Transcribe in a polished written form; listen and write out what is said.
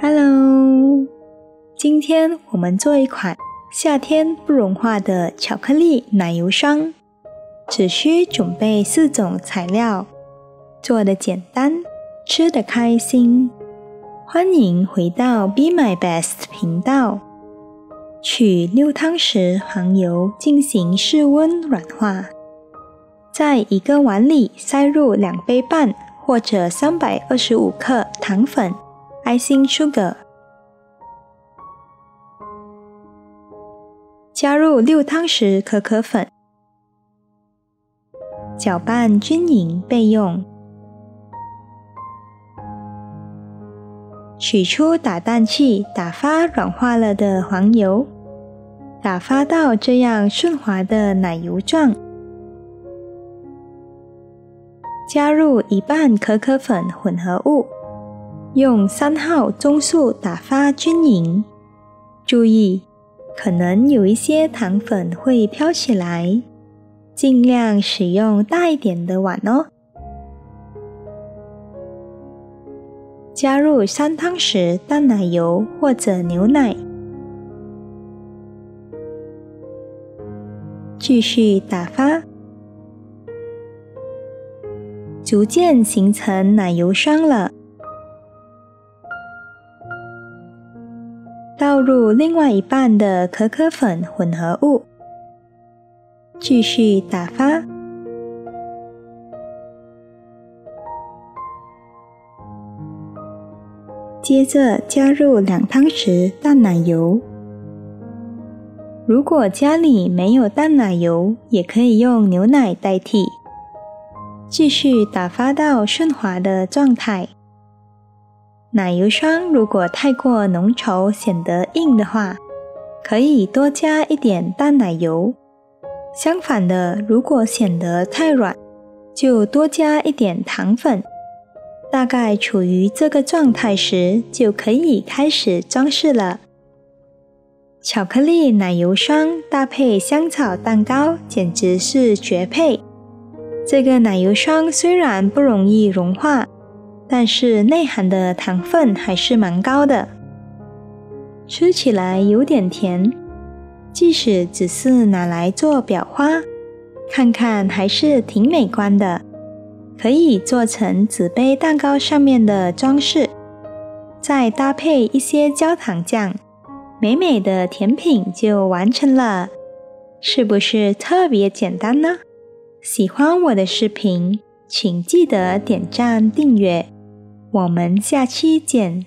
Hello， 今天我们做一款夏天不融化的巧克力奶油霜，只需准备4种材料，做的简单，吃的开心。欢迎回到 Be My Best 频道。取6汤匙黄油进行室温软化，在一个碗里塞入2杯半或者325克糖粉 （icing sugar）， 加入6汤匙可可粉，搅拌均匀备用。取出打蛋器，打发软化了的黄油，打发到这样顺滑的奶油状。加入1半可可粉混合物，用3号中速打发均匀。注意，可能有一些糖粉会飘起来，尽量使用大一点的碗哦。加入3汤匙淡奶油或者牛奶，继续打发，逐渐形成奶油霜了。倒入另外1半的可可粉混合物，继续打发。接着加入2汤匙淡奶油，如果家里没有淡奶油，也可以用牛奶代替。继续打发到顺滑的状态。奶油霜如果太过浓稠，显得硬的话，可以多加一点淡奶油。相反的，如果显得太软，就多加一点糖粉。大概处于这个状态时，就可以开始装饰了。巧克力奶油霜搭配香草蛋糕，简直是绝配。这个奶油霜虽然不容易融化，但是内含的糖分还是蛮高的，吃起来有点甜。即使只是拿来做裱花，看看还是挺美观的。可以做成纸杯蛋糕上面的装饰，再搭配一些焦糖酱，美美的甜品就完成了。是不是特别简单呢？喜欢我的视频，请记得点赞订阅，我们下期见。